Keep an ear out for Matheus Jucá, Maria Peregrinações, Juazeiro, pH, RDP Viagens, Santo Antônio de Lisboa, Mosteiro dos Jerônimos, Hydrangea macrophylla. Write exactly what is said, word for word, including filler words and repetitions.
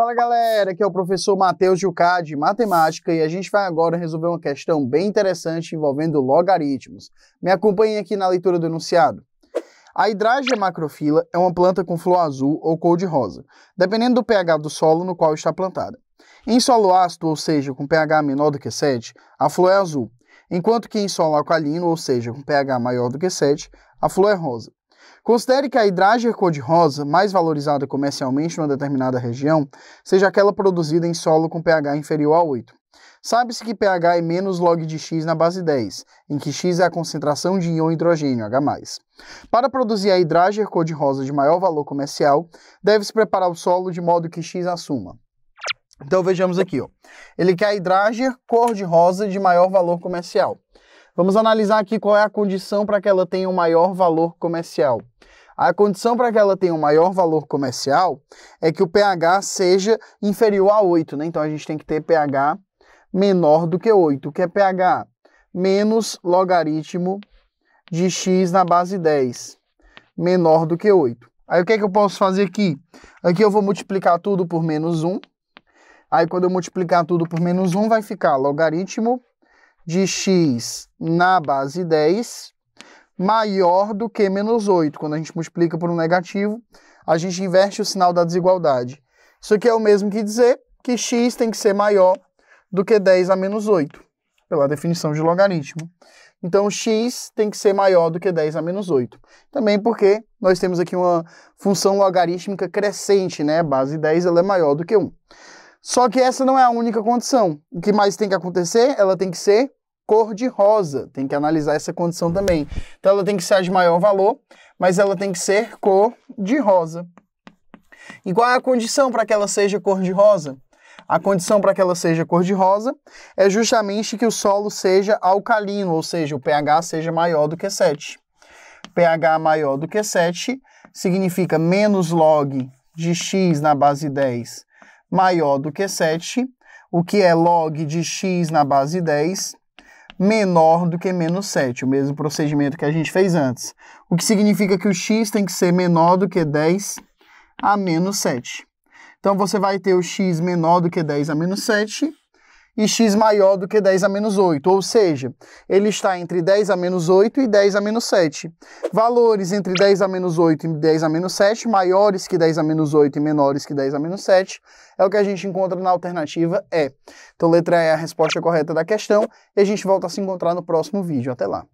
Fala galera, aqui é o professor Matheus Jucá de Matemática e a gente vai agora resolver uma questão bem interessante envolvendo logaritmos. Me acompanhem aqui na leitura do enunciado. A Hydrangea macrophylla é uma planta com flor azul ou cor-de-rosa, dependendo do pH do solo no qual está plantada. Em solo ácido, ou seja, com pH menor do que sete, a flor é azul, enquanto que em solo alcalino, ou seja, com pH maior do que sete, a flor é rosa. Considere que a Hydrangea cor-de-rosa, mais valorizada comercialmente numa determinada região, seja aquela produzida em solo com pH inferior a oito. Sabe-se que pH é menos log de X na base dez, em que X é a concentração de íon hidrogênio, H mais. Para produzir a Hydrangea cor-de-rosa de maior valor comercial, deve-se preparar o solo de modo que X assuma. Então vejamos aqui, ó. Ele quer a Hydrangea cor-de-rosa de maior valor comercial. Vamos analisar aqui qual é a condição para que ela tenha um maior valor comercial. A condição para que ela tenha um maior valor comercial é que o pH seja inferior a oito, né? Então a gente tem que ter pH menor do que oito. O que é pH? Menos logaritmo de X na base dez, menor do que oito. Aí o que é que eu posso fazer aqui? Aqui eu vou multiplicar tudo por menos um. Aí quando eu multiplicar tudo por menos um, vai ficar logaritmo de X na base dez maior do que menos oito. Quando a gente multiplica por um negativo, a gente inverte o sinal da desigualdade. Isso aqui é o mesmo que dizer que X tem que ser maior do que dez a menos oito, pela definição de logaritmo. Então, X tem que ser maior do que dez a menos oito. Também porque nós temos aqui uma função logarítmica crescente, né? A base dez ela é maior do que um. Só que essa não é a única condição. O que mais tem que acontecer? Ela tem que ser cor-de-rosa. Tem que analisar essa condição também. Então, ela tem que ser a de maior valor, mas ela tem que ser cor-de-rosa. E qual é a condição para que ela seja cor-de-rosa? A condição para que ela seja cor-de-rosa é justamente que o solo seja alcalino, ou seja, o pH seja maior do que sete. pH maior do que sete significa menos log de X na base dez maior do que sete, o que é log de X na base dez, menor do que menos sete, o mesmo procedimento que a gente fez antes. O que significa que o X tem que ser menor do que dez a menos sete. Então, você vai ter o X menor do que dez a menos sete e X maior do que dez a menos oito, ou seja, ele está entre dez a menos oito e dez a menos sete. Valores entre dez a menos oito e dez a menos sete, maiores que dez a menos oito e menores que dez a menos sete, é o que a gente encontra na alternativa E. Então, letra E é a resposta correta da questão e a gente volta a se encontrar no próximo vídeo. Até lá!